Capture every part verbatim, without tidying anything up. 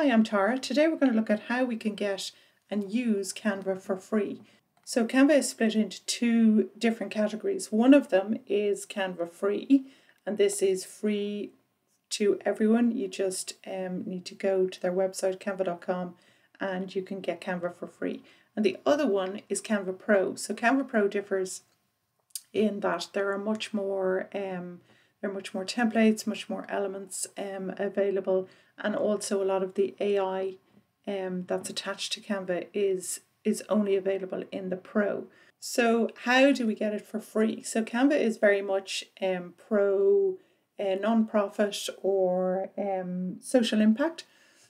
Hi, I'm Tara. Today we're going to look at how we can get and use Canva for free. So Canva is split into two different categories. One of them is Canva free, and this is free to everyone. You just um, need to go to their website, canva dot com, and you can get Canva for free. And the other one is Canva Pro. So Canva Pro differs in that there are much more um, There are much more templates, much more elements um, available, and also a lot of the A I um, that's attached to Canva is, is only available in the Pro. So how do we get it for free? So Canva is very much um, pro, uh, non-profit or um, social impact.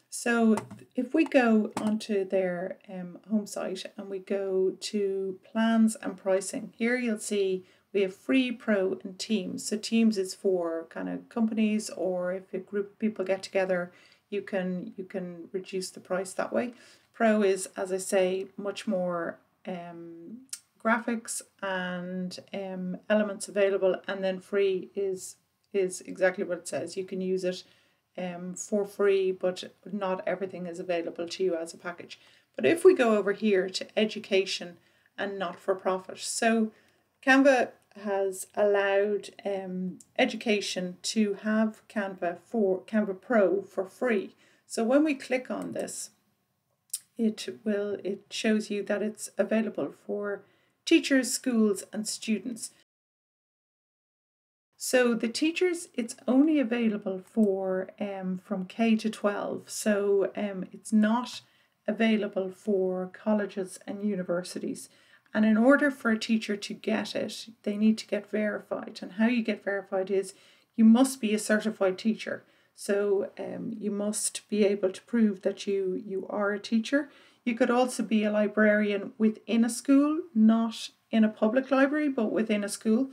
So if we go onto their um, home site and we go to plans and pricing, here you'll see we have free, pro and teams. So teams is for kind of companies, or if a group of people get together, you can you can reduce the price that way. Pro is, as I say, much more um, graphics and um, elements available, and then free is is exactly what it says. You can use it um, for free, but not everything is available to you as a package. But if we go over here to education and not for profit, so Canva has allowed um, education to have Canva for Canva Pro for free. So when we click on this, it will it shows you that it's available for teachers, schools, and students. So the teachers, it's only available for um, from K to twelve. So um, it's not available for colleges and universities. And in order for a teacher to get it, they need to get verified. And how you get verified is you must be a certified teacher. So um, you must be able to prove that you, you are a teacher. You could also be a librarian within a school, not in a public library, but within a school.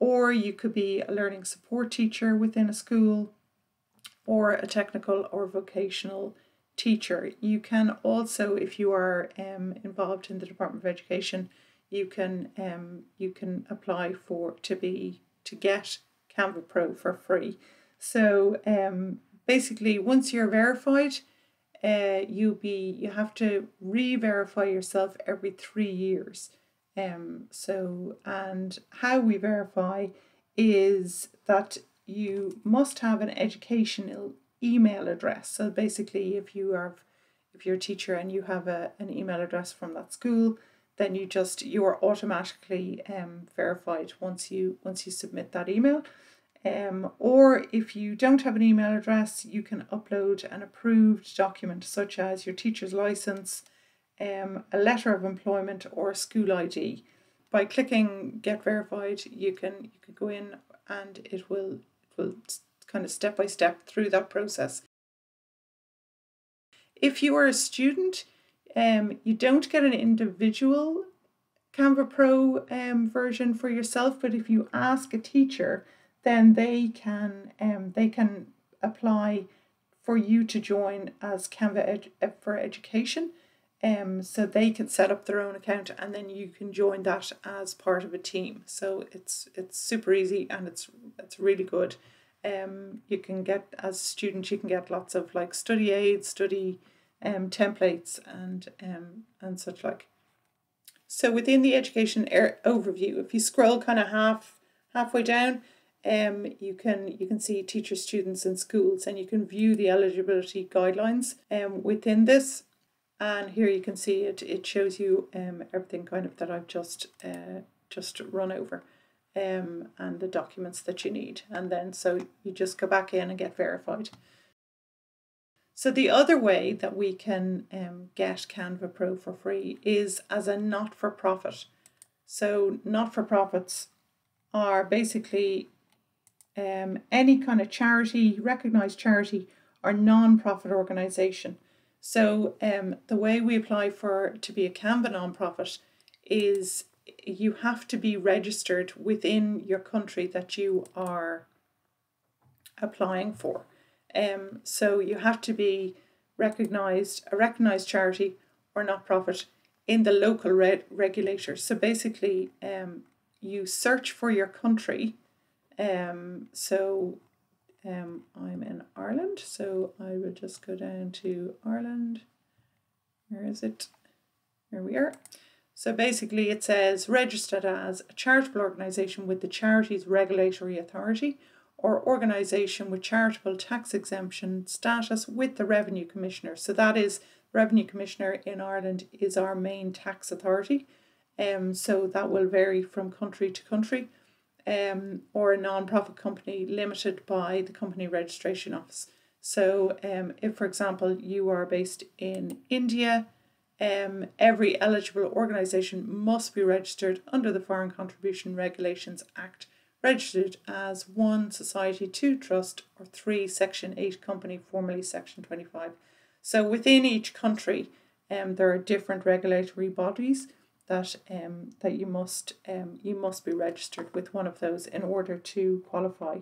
Or you could be a learning support teacher within a school, or a technical or vocational teacher. You can also, if you are um, involved in the Department of Education, you can um, you can apply for to be to get Canva Pro for free. So um, basically, once you're verified, uh, you be you have to re-verify yourself every three years. Um, so and how we verify is that you must have an educational email address. So basically, if you are if you're a teacher and you have a, an email address from that school, then you just you are automatically um, verified once you once you submit that email. Um, or if you don't have an email address, you can upload an approved document such as your teacher's license, um, a letter of employment, or a school I D. By clicking Get Verified, you can you can go in and it will it will kind of step by step through that process. If you are a student, um, you don't get an individual Canva Pro um, version for yourself, but if you ask a teacher, then they can um, they can apply for you to join as Canva ed for Education. Um, so they can set up their own account, and then you can join that as part of a team. So it's it's super easy, and it's it's really good. Um, you can get, as students, you can get lots of like study aids, study um, templates and, um, and such like. So within the education air overview, if you scroll kind of half halfway down, um, you can you can see teachers, students and schools, and you can view the eligibility guidelines um, within this. And here you can see it, it shows you um, everything kind of that I've just, uh, just run over. Um, and the documents that you need, and then so you just go back in and get verified. So the other way that we can um, get Canva Pro for free is as a not-for-profit. So not-for-profits are basically um, any kind of charity, recognised charity or non-profit organisation. So um, the way we apply for to be a Canva non-profit is you have to be registered within your country that you are applying for. Um, so you have to be recognised, a recognised charity or not-profit in the local re regulator. So basically um, you search for your country. Um, so Um, I'm in Ireland, so I would just go down to Ireland. Where is it? Here we are. So basically it says registered as a charitable organisation with the Charities Regulatory Authority or organisation with charitable tax exemption status with the Revenue Commissioner. So that is, Revenue Commissioner in Ireland is our main tax authority. Um, so that will vary from country to country. Um, or a non-profit company limited by the Company Registration Office. So um, if, for example, you are based in India, um, every eligible organisation must be registered under the Foreign Contribution Regulations Act, registered as one society, two trust, or three Section eight company, formerly Section twenty-five. So within each country, um, there are different regulatory bodies that um that you must um you must be registered with one of those in order to qualify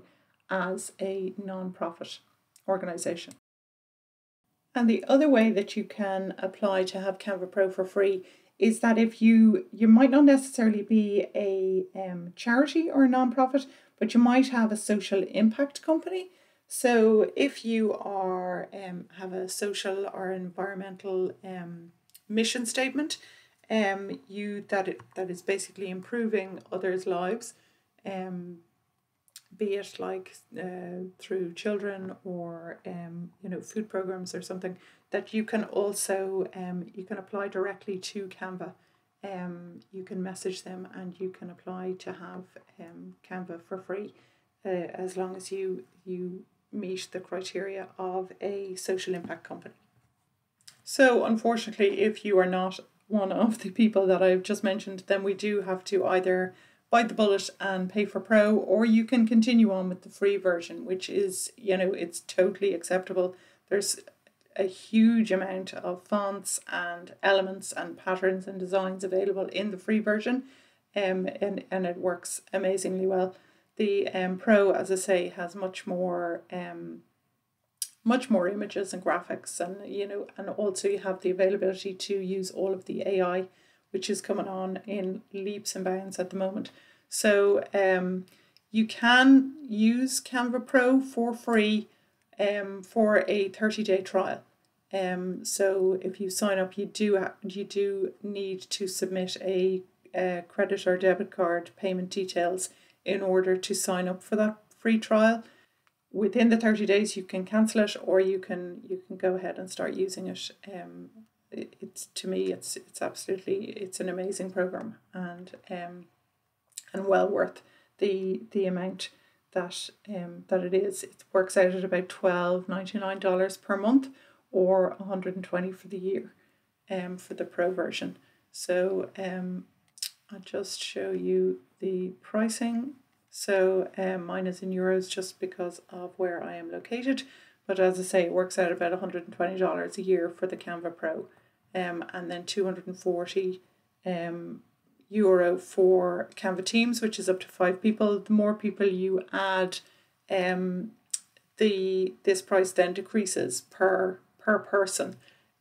as a non-profit organisation. And the other way that you can apply to have Canva Pro for free is that if you you might not necessarily be a um charity or a non-profit, but you might have a social impact company. So if you are um have a social or environmental um mission statement, Um, you that it that is basically improving others' lives, um, be it like uh, through children or um, you know, food programs or something, that you can also um, you can apply directly to Canva. Um, you can message them and you can apply to have um, Canva for free, uh, as long as you you meet the criteria of a social impact company. So unfortunately, if you are not one of the people that I've just mentioned, then we do have to either bite the bullet and pay for Pro, or you can continue on with the free version, which is, you know, it's totally acceptable. There's a huge amount of fonts and elements and patterns and designs available in the free version, um, and, and it works amazingly well. The um, Pro, as I say, has much more um, much more images and graphics, and you know, and also you have the availability to use all of the A I, which is coming on in leaps and bounds at the moment. So um, you can use Canva Pro for free um, for a thirty day trial. Um, so if you sign up, you do have, you do need to submit a, a credit or debit card payment details in order to sign up for that free trial. Within the thirty days, you can cancel it, or you can you can go ahead and start using it. Um, it, it's to me, it's it's absolutely it's an amazing program, and um, and well worth the the amount that um that it is. It works out at about twelve ninety-nine per month, or one hundred and twenty for the year, um, for the Pro version. So um, I'll just show you the pricing. So um, mine is in euros just because of where I am located, but as I say, it works out about one hundred and twenty dollars a year for the Canva Pro, um, and then two hundred and forty um, euro for Canva Teams, which is up to five people. The more people you add, um, the this price then decreases per per person,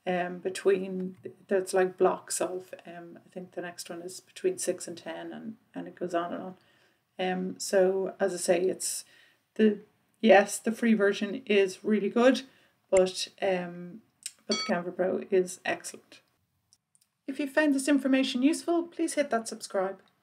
um, between, that's like blocks of, um, I think the next one is between six and ten, and, and it goes on and on. Um, so as I say, it's the yes, the free version is really good, but um, but the Canva Pro is excellent. If you found this information useful, please hit that subscribe.